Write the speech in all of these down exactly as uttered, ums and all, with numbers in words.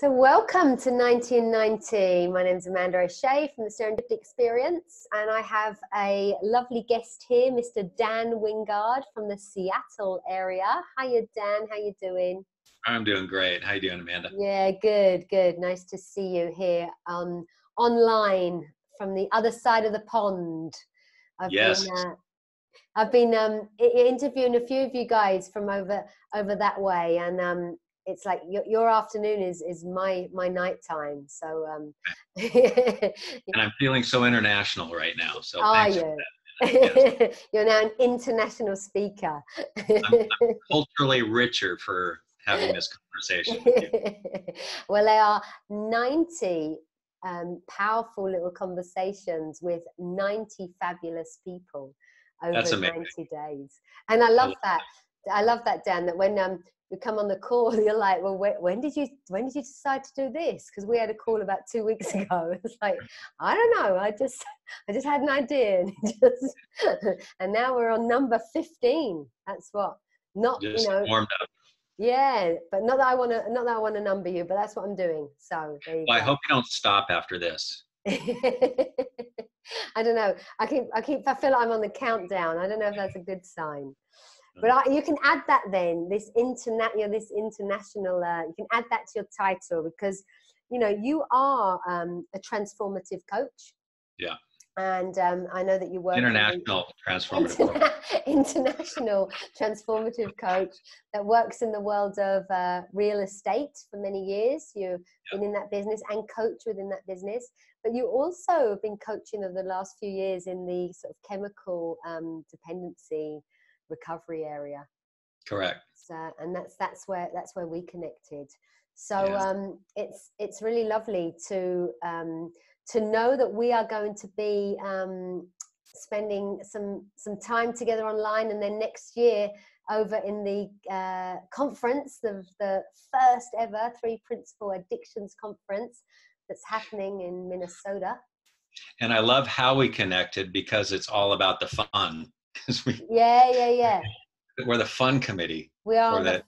So welcome to nineteen ninety. My name is Amanda O'Shea from the Serendipity Experience, and I have a lovely guest here, Mister Dan Wingard from the Seattle area. Hiya, Dan. How you doing? I'm doing great. How you doing, Amanda? Yeah, good, good. Nice to see you here um, online from the other side of the pond. I've yes. Been, uh, I've been um, interviewing a few of you guys from over over that way, and um, it's like your, your afternoon is is my my night time. So um, and I'm feeling so international right now. So are you? Yes. You're now an international speaker. I'm, I'm culturally richer for having this conversation with you. Well, there are ninety um, powerful little conversations with ninety fabulous people over That's amazing. ninety days, and I love, I love that. that. I love that, Dan. That when um, you come on the call, you're like, "Well, wh when did you when did you decide to do this?" Because we had a call about two weeks ago. It's like, I don't know. I just I just had an idea, and, just, and now we're on number fifteen. That's what not just you know. Warmed up. Yeah, but not that I want to, not that I want to number you, but that's what I'm doing. So there you well, go. I hope you don't stop after this. I don't know. I keep, I keep, I feel like I'm on the countdown. I don't know if that's a good sign, but I, you can add that then. This internet, you know, this international. Uh, you can add that to your title because, you know, you are um, a transformative coach. Yeah. And um, I know that you work international in transformative interna coach. international transformative coach that works in the world of uh, real estate for many years. You've yeah. been in that business and coach within that business, but you also have been coaching over the last few years in the sort of chemical um, dependency recovery area. Correct. So, and that's that's where that's where we connected. So yeah. um, it's it's really lovely to. Um, to know that we are going to be um, spending some some time together online, and then next year over in the uh, conference, the, the first ever Three Principal Addictions Conference that's happening in Minnesota. And I love how we connected because it's all about the fun. we, yeah, yeah, yeah. We're the fun committee. We are. The,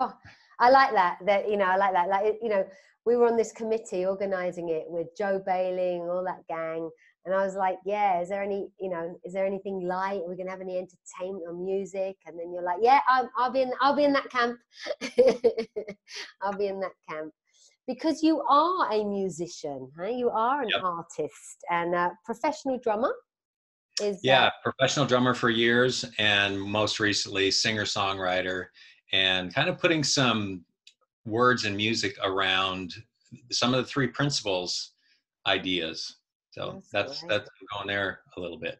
oh, I like that, that, you know, I like that, like, you know, we were on this committee organizing it with Joe Bailey and all that gang. And I was like, yeah, is there any, you know, is there anything light? Are we going to have any entertainment or music? And then you're like, yeah, I'll, I'll be in, I'll be in that camp. I'll be in that camp because you are a musician, huh? You are an yep. artist and a professional drummer. Is yeah. Professional drummer for years. And most recently singer songwriter and kind of putting some words and music around some of the Three Principles ideas. So that's, that's, that's going there a little bit.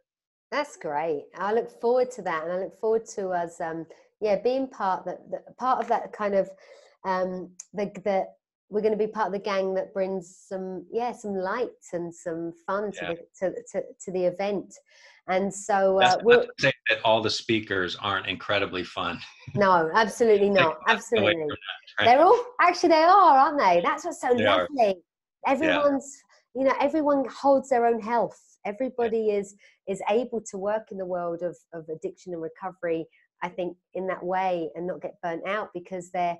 That's great. I look forward to that. And I look forward to us, um, yeah, being part that, that part of that kind of, um, the, the, we're going to be part of the gang that brings some, yeah, some light and some fun to, yeah. the, to, to, to the event. And so uh, we'll not to say that all the speakers aren't incredibly fun. No, absolutely not. Absolutely. That, right? They're all, actually they are, aren't they? That's what's so they lovely. Are. Everyone's, yeah. you know, everyone holds their own health. Everybody yeah. is, is able to work in the world of, of addiction and recovery, I think, in that way and not get burnt out because they're,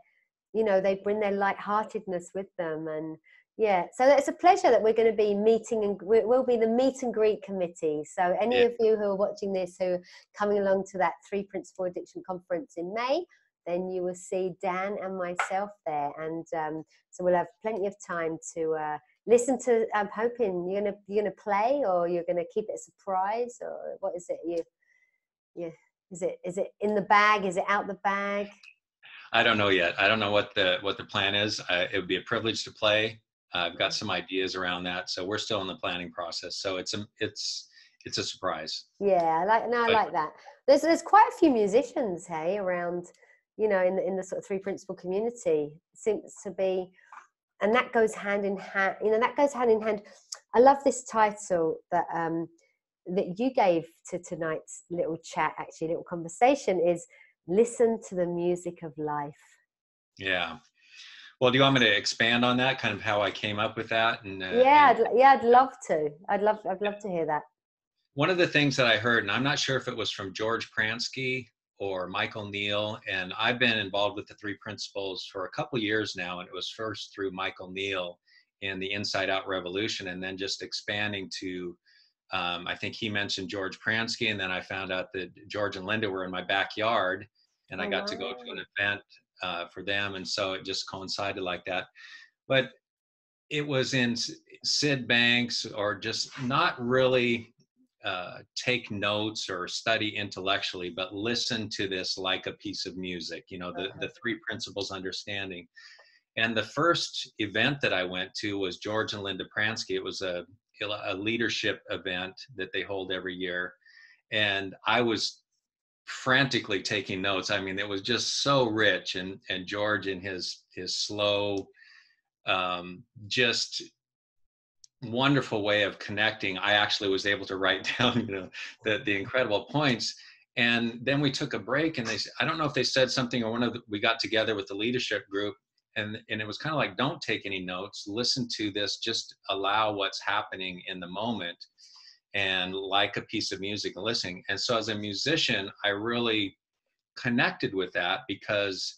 you know, they bring their lightheartedness with them. And yeah, so it's a pleasure that we're going to be meeting, and we'll be the meet and greet committee. So any yeah. of you who are watching this, who are coming along to that Three Principal Addiction Conference in May, then you will see Dan and myself there. And um, so we'll have plenty of time to uh, listen to, I'm hoping you're going to, you're going to play, or you're going to keep it a surprise, or what is it? You, yeah, is it, is it in the bag? Is it out the bag? I don't know yet. I don't know what the, what the plan is. Uh, it would be a privilege to play. I've got some ideas around that, so we're still in the planning process. So it's a, it's it's a surprise. Yeah, I like no, I but, like that. There's there's quite a few musicians, hey, around, you know, in the, in the sort of Three Principal community. It seems to be, and that goes hand in hand. You know, that goes hand in hand. I love this title that um that you gave to tonight's little chat, actually, little conversation is "Listen to the Music of Life." Yeah. Well, do you want me to expand on that, kind of how I came up with that? And uh, yeah, I'd, yeah, I'd love to. I'd love, I'd love to hear that. One of the things that I heard, and I'm not sure if it was from George Pransky or Michael Neal. And I've been involved with the Three Principles for a couple years now, and it was first through Michael Neal and the Inside Out Revolution, and then just expanding to, um, I think he mentioned George Pransky, and then I found out that George and Linda were in my backyard, and oh, I got wow. to go to an event uh, for them, and so it just coincided like that. But it was in Sid Banks, or just not really uh, take notes or study intellectually, but listen to this like a piece of music, you know, the, the Three Principles understanding. And the first event that I went to was George and Linda Pransky. It was a, a leadership event that they hold every year. And I was frantically taking notes. I mean, it was just so rich. And, and George in his, his slow, um, just wonderful way of connecting, I actually was able to write down, you know, the, the incredible points. And then we took a break, and they, I don't know if they said something, or one of the, we got together with the leadership group. And, and it was kind of like, don't take any notes, listen to this, just allow what's happening in the moment, and like a piece of music and listening. And so as a musician, I really connected with that, because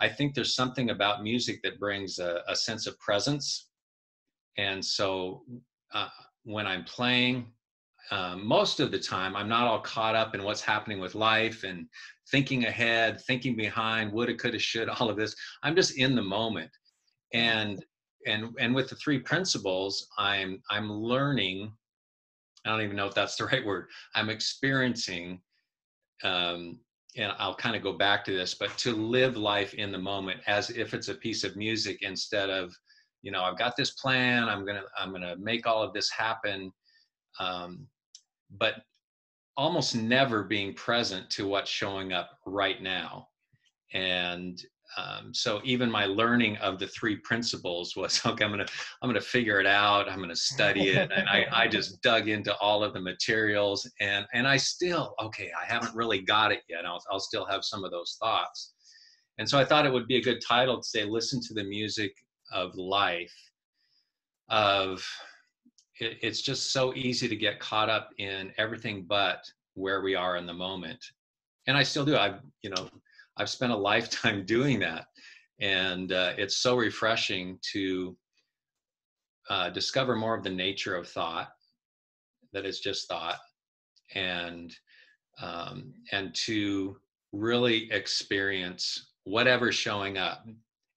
I think there's something about music that brings a, a sense of presence. And so uh, when I'm playing, um, most of the time, I'm not all caught up in what's happening with life and thinking ahead, thinking behind, woulda, coulda, shoulda, all of this. I'm just in the moment. And and and with the Three Principles, I'm I'm learning. I don't even know if that's the right word. I'm experiencing, um, and I'll kind of go back to this, but to live life in the moment as if it's a piece of music, instead of, you know, I've got this plan, I'm gonna I'm gonna make all of this happen, um, but almost never being present to what's showing up right now. And um, so even my learning of the Three Principles was, okay, I'm gonna I'm gonna figure it out, I'm gonna study it, and I, I just dug into all of the materials, and and I still, okay, I haven't really got it yet. I'll I'll still have some of those thoughts. And so I thought it would be a good title to say, listen to the music of life. Of it, it's just so easy to get caught up in everything but where we are in the moment. And I still do. I've, you know, I've spent a lifetime doing that. And uh, it's so refreshing to uh, discover more of the nature of thought, that it's just thought, and um, and to really experience whatever's showing up.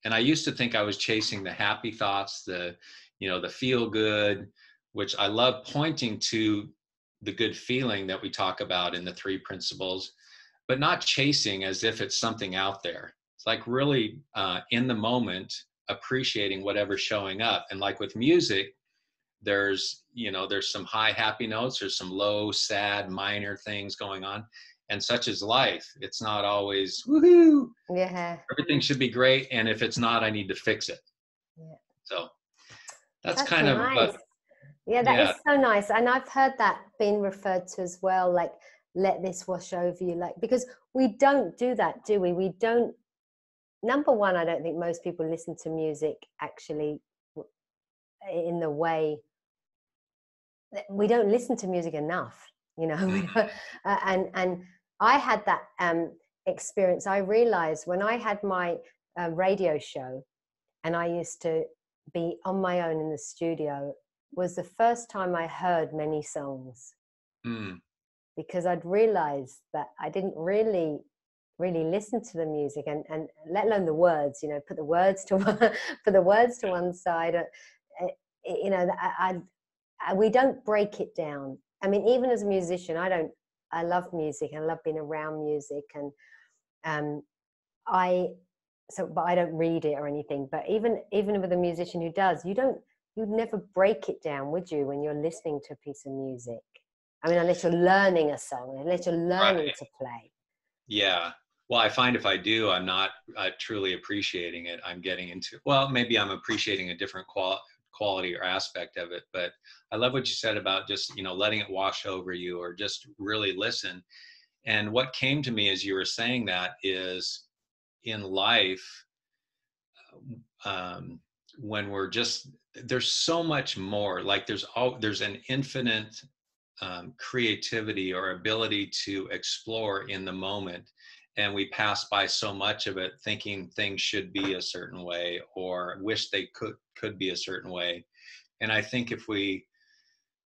And I used to think I was chasing the happy thoughts, the, you know, the feel good, which I love pointing to the good feeling that we talk about in the Three Principles, but not chasing as if it's something out there. It's like really uh, in the moment, appreciating whatever's showing up. And like with music, there's, you know, there's some high happy notes, there's some low, sad, minor things going on. And such is life. It's not always woohoo. Yeah. Everything should be great, and if it's not, I need to fix it. Yeah. So that's, that's kind nice. of. A, yeah, that yeah. is so nice, and I've heard that being referred to as well. Like, let this wash over you, like, because we don't do that, do we? We don't. Number one, I don't think most people listen to music actually in the way. We don't listen to music enough, you know, uh, and and. I had that um, experience. I realized when I had my uh, radio show, and I used to be on my own in the studio, was the first time I heard many songs. Mm. Because I'd realized that I didn't really, really listen to the music, and, and let alone the words, you know, put the words to one, put the words to one side. Uh, you know, I, I, we don't break it down. I mean, even as a musician, I don't, I love music, and I love being around music, and um, I so but I don't read it or anything. But even even with a musician who does, you don't you'd never break it down, would you, when you're listening to a piece of music? I mean, unless you're learning a song, unless you're learning right. to play. Yeah. Well, I find if I do, I'm not uh, truly appreciating it. I'm getting into well, maybe I'm appreciating a different qual quality or aspect of it. But I love what you said about just, you know, letting it wash over you, or just really listen. And what came to me as you were saying that is, in life, um, when we're just, there's so much more, like there's all, there's an infinite um, creativity or ability to explore in the moment. and we pass by so much of it thinking things should be a certain way or wish they could could be a certain way. And I think if we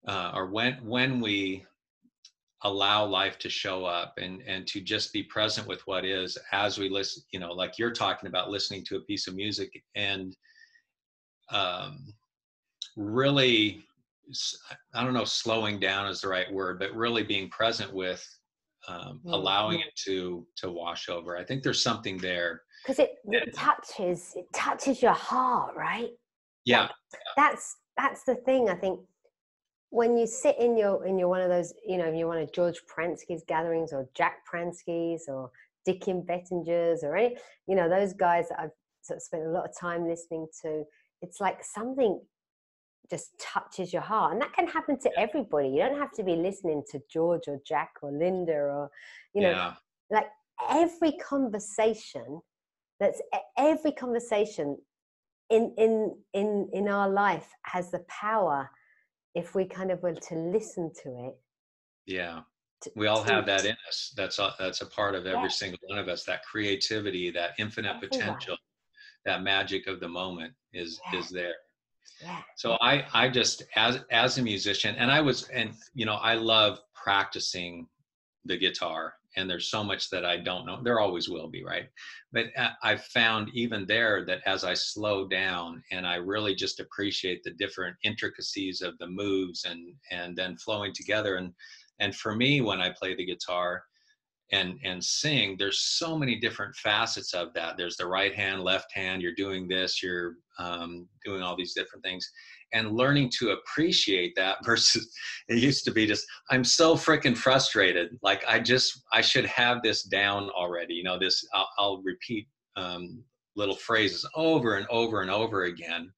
uh, or when when we allow life to show up and and to just be present with what is, as we listen, you know, like you're talking about listening to a piece of music and um, really, I don't know if slowing down is the right word, but really being present with um, mm-hmm. allowing it to to wash over. I think there's something there. Because it, it touches, it touches your heart, right? Yeah. Like, yeah. That's that's the thing, I think. When you sit in your in your one of those, you know, if you're one of George Pransky's gatherings or Jack Pransky's or Dickin Bettinger's or any, you know, those guys that I've sort of spent a lot of time listening to, it's like something just touches your heart. And that can happen to everybody. You don't have to be listening to George or Jack or Linda or, you know, yeah. like every conversation that's every conversation in in in in our life has the power, if we kind of were to listen to it. Yeah, to, we all have that in us. That's a, that's a part of every yeah. single one of us, that creativity, that infinite potential, that magic of the moment is, yeah. is there. Yeah. So I, I just, as, as a musician, and I was, and you know, I love practicing the guitar, and there's so much that I don't know. There always will be, right? But I've found even there that as I slow down and I really just appreciate the different intricacies of the moves and and then flowing together. And and for me, when I play the guitar and and sing, there's so many different facets of that. There's the right hand, left hand, you're doing this, you're um, doing all these different things. And learning to appreciate that versus it used to be just, I'm so freaking frustrated. Like I just, I should have this down already. You know, this, I'll, I'll repeat um, little phrases over and over and over again.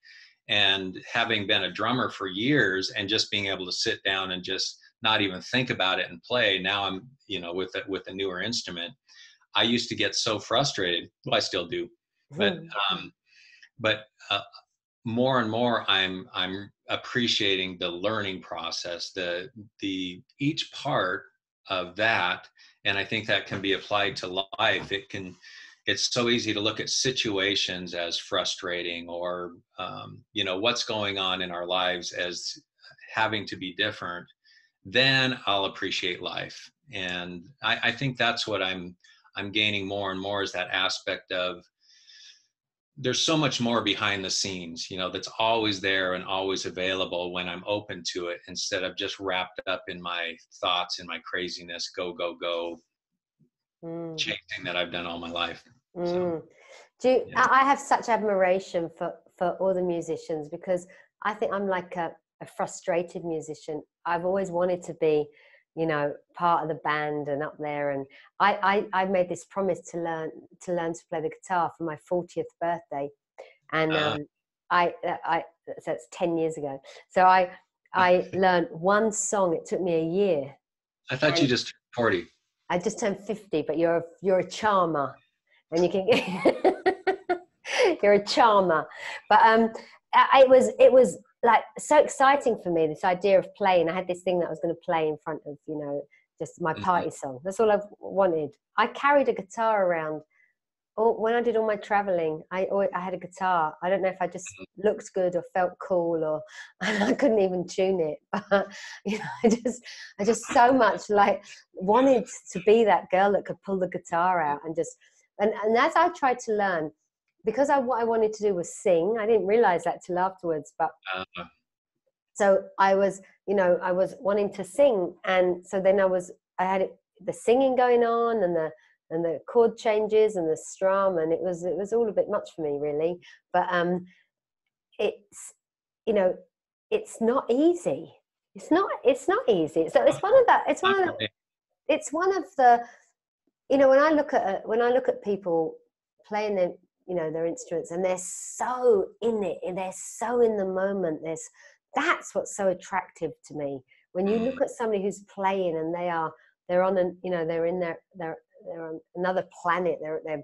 And having been a drummer for years and just being able to sit down and just not even think about it and play. Now I'm, you know, with a, with a newer instrument, I used to get so frustrated. Well, I still do, but, um, but, uh, more and more I'm I'm appreciating the learning process, the the each part of that. And I think that can be applied to life. It can, it's so easy to look at situations as frustrating or um, you know, what's going on in our lives as having to be different. Then I'll appreciate life. And I, I think that's what I'm I'm gaining more and more, is that aspect of there's so much more behind the scenes, you know, that's always there and always available when I'm open to it, instead of just wrapped up in my thoughts, in my craziness, go, go, go, mm. chasing that I've done all my life. Mm. So, Do you, yeah. I have such admiration for, for all the musicians, because I think I'm like a, a frustrated musician. I've always wanted to be, you know, part of the band and up there. And I, I, I made this promise to learn to learn to play the guitar for my fortieth birthday. And uh, um, I, I, so it's ten years ago. So I, I learned one song. It took me a year. I thought and you just turned forty. I just turned fifty, but you're, you're a charmer and you can, you're a charmer. But um, I, it was, it was, like so exciting for me, this idea of playing. I had this thing that I was going to play in front of, you know, just my party song. That's all I've wanted. I carried a guitar around. Oh, when I did all my traveling, I I had a guitar. I don't know if I just looked good or felt cool, or I couldn't even tune it. But you know, I just I just so much like wanted to be that girl that could pull the guitar out and just and and as I tried to learn. Because I, what I wanted to do was sing. I didn't realize that till afterwards, but uh-huh. so I was, you know, I was wanting to sing. And so then I was, I had it, the singing going on and the, and the chord changes and the strum, and it was, it was all a bit much for me really. But um, it's, you know, it's not easy. It's not, it's not easy. So it's one of the, it's one of the, it's one of the, you know, when I look at, when I look at people playing their, you know, their instruments, and they're so in it and they're so in the moment. There's, that's what's so attractive to me. When you look at somebody who's playing and they are, they're on an, you know, they're in their, they're, they're on another planet. They're, they're,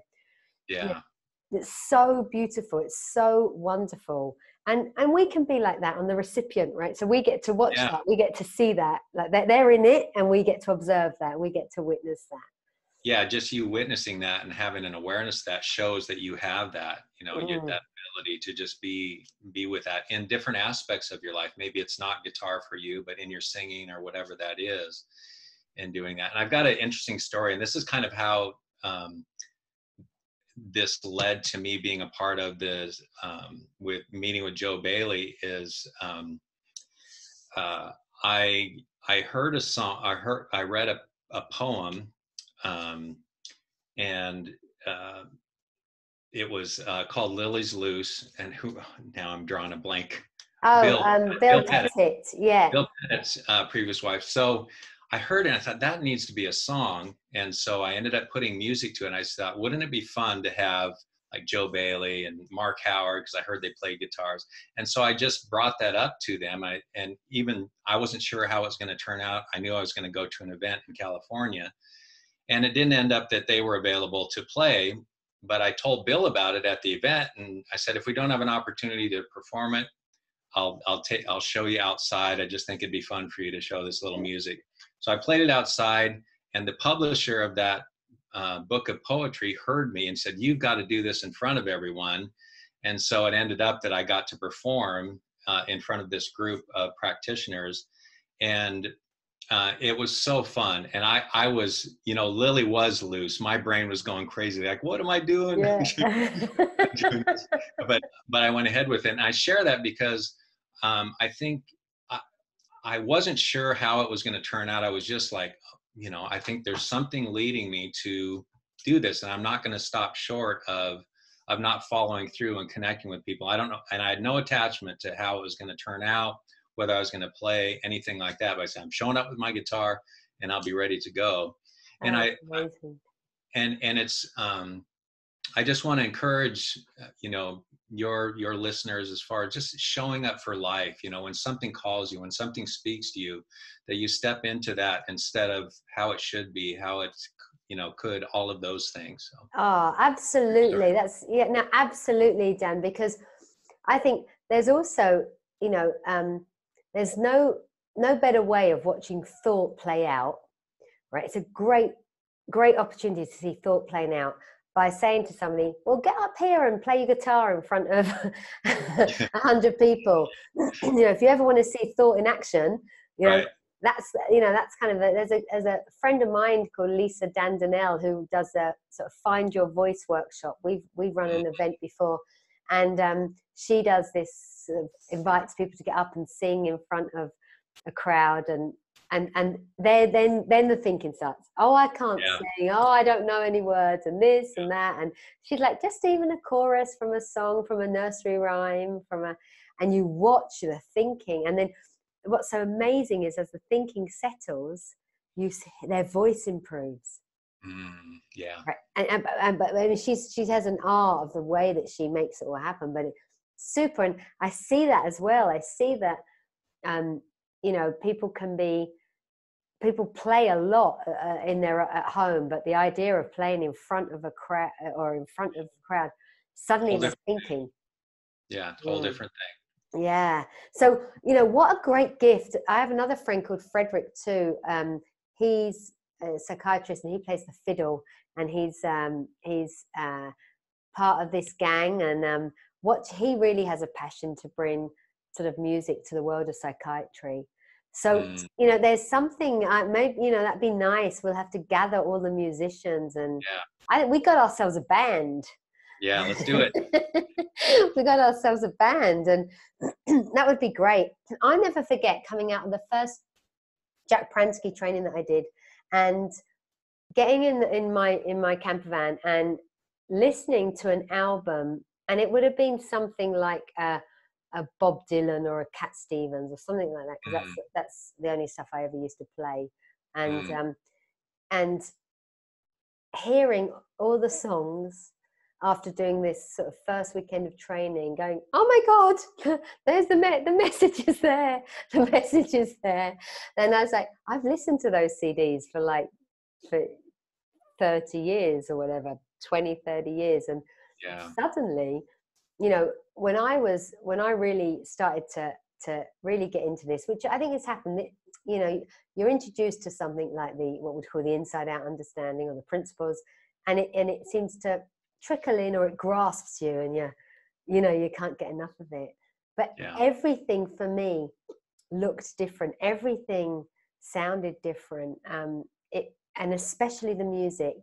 yeah. You know, it's so beautiful. It's so wonderful. And, and we can be like that on the recipient, right? So we get to watch yeah. that. We get to see that, like they're, they're in it, and we get to observe that. We get to witness that. yeah, just you witnessing that and having an awareness that shows that you have that, you know, mm. you, that ability to just be, be with that in different aspects of your life. Maybe it's not guitar for you, but in your singing or whatever that is, and doing that. And I've got an interesting story, and this is kind of how um, this led to me being a part of this, um, with meeting with Joe Bailey is, um, uh, I, I heard a song, I heard, I read a, a poem, um, and, uh, it was, uh, called Lily's Loose, and who, now I'm drawing a blank. Oh, Bill, um, Bill, Bill Bennett, Bennett, yeah. Bill Bennett's uh, previous wife. So I heard it and I thought that needs to be a song. And so I ended up putting music to it. And I thought, wouldn't it be fun to have like Joe Bailey and Mark Howard, because I heard they played guitars. And so I just brought that up to them. I, and even I wasn't sure how it was going to turn out. I knew I was going to go to an event in California, and it didn't end up that they were available to play. But I told Bill about it at the event, and I said, if we don't have an opportunity to perform it, I'll, I'll take, I'll show you outside. I just think it'd be fun for you to show this little music. So I played it outside, and the publisher of that Uh, book of poetry heard me and said, you've got to do this in front of everyone. And so it ended up that I got to perform uh, in front of this group of practitioners, and uh, it was so fun. And I, I was, you know, Lily was loose. My brain was going crazy. Like, what am I doing? Yeah. but, but I went ahead with it. And I share that because um, I think I, I wasn't sure how it was going to turn out. I was just like, you know, I think there's something leading me to do this, and I'm not going to stop short of, of not following through and connecting with people. I don't know. And I had no attachment to how it was going to turn out, whether I was going to play anything like that. But I said, I'm showing up with my guitar and I'll be ready to go. And I, I, and, and it's, um, I just want to encourage, you know, your, your listeners as far as just showing up for life. You know, when something calls you, when something speaks to you, that you step into that instead of how it should be, how it's, you know, could, all of those things. So, oh, absolutely. Sorry. That's, yeah, no, absolutely, Dan, because I think there's also, you know, um, there's no, no better way of watching thought play out, right? It's a great, great opportunity to see thought playing out, by saying to somebody, well, get up here and play your guitar in front of a hundred people. You know, if you ever want to see thought in action, you know, right. that's, you know, that's kind of a, there's a, there's a friend of mine called Lisa Dandanel who does a sort of find your voice workshop. We've, we've run an event before, and um, she does this, uh, invites people to get up and sing in front of a crowd, and, And and then then the thinking starts. Oh, I can't yeah. sing. Oh, I don't know any words, and this yeah. and that. And she's like, just even a chorus from a song, from a nursery rhyme, from a, and you watch the thinking. And then what's so amazing is as the thinking settles, you see their voice improves. Mm, yeah. Right. And, and, and but I mean, she's she has an art of the way that she makes it all happen. But it's super. And I see that as well. I see that, um, you know, people can be. People play a lot uh, in their at home, but the idea of playing in front of a crowd or in front of a crowd suddenly is thinking. Yeah, a whole different thing. Yeah. So, you know, what a great gift. I have another friend called Frederick too. Um, he's a psychiatrist and he plays the fiddle, and he's um, he's uh, part of this gang. And um, what he really has a passion to bring sort of music to the world of psychiatry. So, mm. you know, there's something, uh, maybe, you know, that'd be nice. We'll have to gather all the musicians, and yeah. I, we got ourselves a band. Yeah, let's do it. We got ourselves a band, and that would be great. I'll never forget coming out of the first Jack Pransky training that I did, and getting in, in, my, in my camper van and listening to an album, and it would have been something like uh, a Bob Dylan or a Cat Stevens or something like that, because mm. that's that's the only stuff I ever used to play. And mm. um, and hearing all the songs after doing this sort of first weekend of training, going, oh my God, there's the me- the message is there, the message is there. And I was like, I've listened to those C Ds for like for thirty years or whatever, twenty, thirty years, and yeah. suddenly, you know, when I was, when I really started to, to really get into this, which I think has happened you know, you're introduced to something like the, what we call the inside out understanding or the principles, and it, and it seems to trickle in, or it grasps you, and you, you know, you can't get enough of it. But yeah. everything for me looked different. Everything sounded different. Um, it, and especially the music.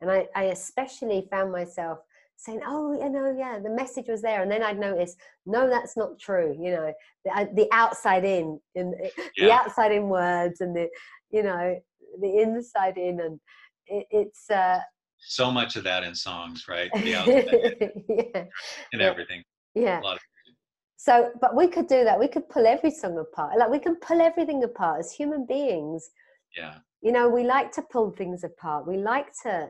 And I, I especially found myself saying, oh, you know, yeah, the message was there. And then I'd notice, no, that's not true. You know, the, the outside in, in yeah. the outside in words, and the, you know, the inside in. And it, it's... Uh, so much of that in songs, right? The outside in yeah. and everything. Yeah. A lot of so, but we could do that. We could pull every song apart. Like, we can pull everything apart as human beings. Yeah. You know, we like to pull things apart. We like to,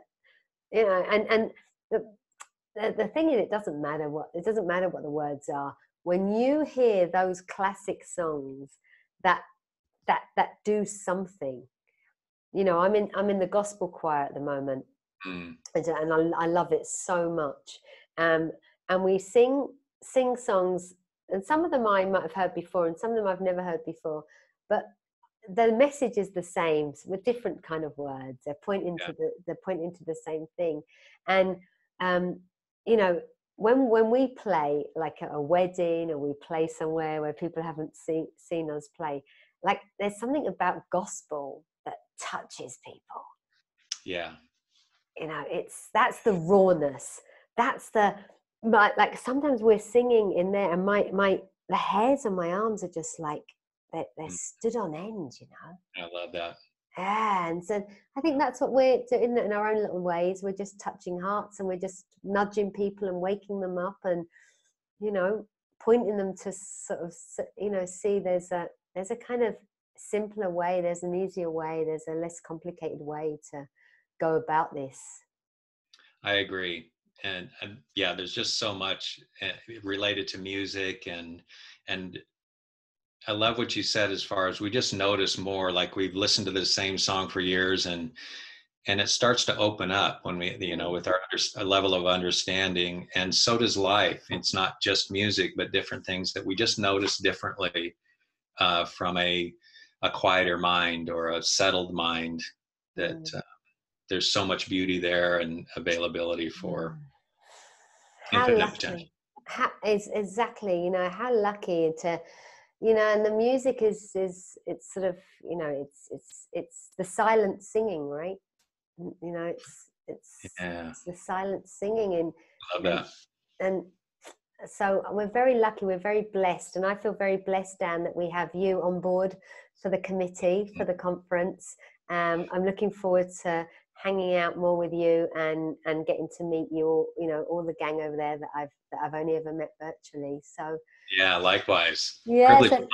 you know, and, and the, the, the thing is, it doesn't matter what, it doesn't matter what the words are. When you hear those classic songs that, that, that do something, you know, I'm in, I'm in the gospel choir at the moment, mm. and, and I, I love it so much. Um, and we sing, sing songs, and some of them I might have heard before, and some of them I've never heard before, but the message is the same with different kind of words. They're pointing yeah. to the, they're pointing to the same thing. And, um, you know, when, when we play like at a wedding, or we play somewhere where people haven't see, seen us play, like, there's something about gospel that touches people. Yeah. You know, it's, that's the rawness. That's the, like, like sometimes we're singing in there, and my, my, the hairs on my arms are just like, They're, they're stood on end, you know. I love that. Yeah, and so I think that's what we're doing in our own little ways. We're just touching hearts, and we're just nudging people and waking them up, and, you know, pointing them to sort of, you know, see there's a there's a kind of simpler way, there's an easier way, there's a less complicated way to go about this. I agree. And, and yeah, there's just so much related to music, and and I love what you said, as far as we just notice more, like we've listened to the same song for years, and, and it starts to open up when we, you know, with our under, level of understanding. And so does life. It's not just music, but different things that we just notice differently uh, from a, a quieter mind or a settled mind, that uh, there's so much beauty there and availability for infinite potential. How, it's exactly, you know, how lucky to, you know, and the music is, is, it's sort of, you know, it's, it's, it's the silent singing, right? You know, it's, it's, yeah. it's the silent singing. And, love that. And, and so we're very lucky. We're very blessed. And I feel very blessed, Dan, that we have you on board for the committee, for the conference. Um, I'm looking forward to hanging out more with you, and, and getting to meet you all, you know, all the gang over there that I've, that I've only ever met virtually. So yeah, likewise. Yeah, so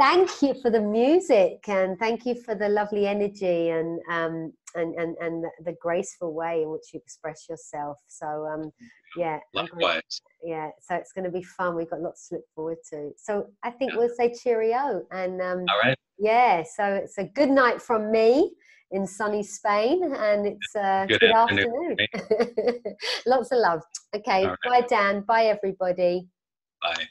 thank you for the music, and thank you for the lovely energy, and um and and, and the graceful way in which you express yourself. So um yeah, likewise. Yeah, so it's going to be fun. We've got lots to look forward to. So I think yeah. we'll say cheerio, and um all right. Yeah, so it's a good night from me in sunny Spain, and it's uh, good, good afternoon. afternoon. Lots of love. Okay, right. Bye, Dan. Bye, everybody. Bye.